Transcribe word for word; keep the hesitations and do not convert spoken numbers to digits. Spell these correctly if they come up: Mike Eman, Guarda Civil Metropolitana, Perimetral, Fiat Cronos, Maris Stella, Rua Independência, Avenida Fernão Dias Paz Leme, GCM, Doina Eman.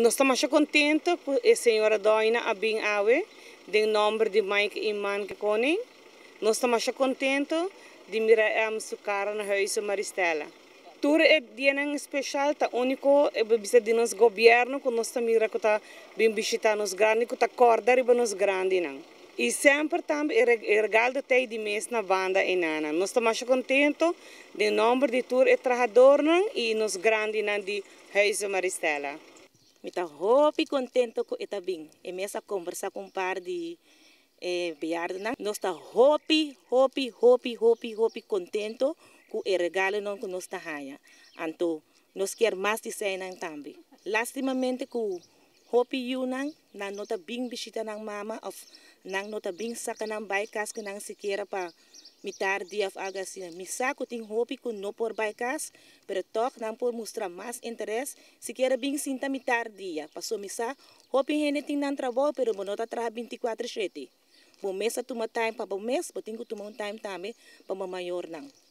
Nós estamos muito contentes por a senhora Doina Eman, do nome de Mike Eman que conem. Nós estamos muito contentes de mirar a sua cara na Rua Maris Stella. Tour é um especial, tá único, é visita de nosso governo, que nós estamos mirando para visitar nos grandes, que está acordando para nos grandes. E sempre também é regalo de ter de mês na banda enana. Nós estamos muito contentes do nome de tour é trabalhador e nos grandes de Rua Maris Stella. Estou muito contente com esta bem. E mesmo conversar com um par de eh, beardos, nós estamos muito, muito, muito, muito, muito contente com o regalo que nós estamos fazendo. Então, nós queremos mais de cena também. Lastimamente, com muito juntos, nós não estamos bem visitando a mama, ou nós não estamos bem sacando a baikas que nós sequer para mitar dia ou algo assim. Me saco tem roupa que não por baikas, mas toque não por mostrar mais interesse, se quer bem sinta mitar dia. Passou me saco, roupa gente tem não trabalho, mas não está trabalhando vinte e quatro sete. Bom mês a tomar tempo para bom mês, mas tem que tomar um tempo também para o maior não.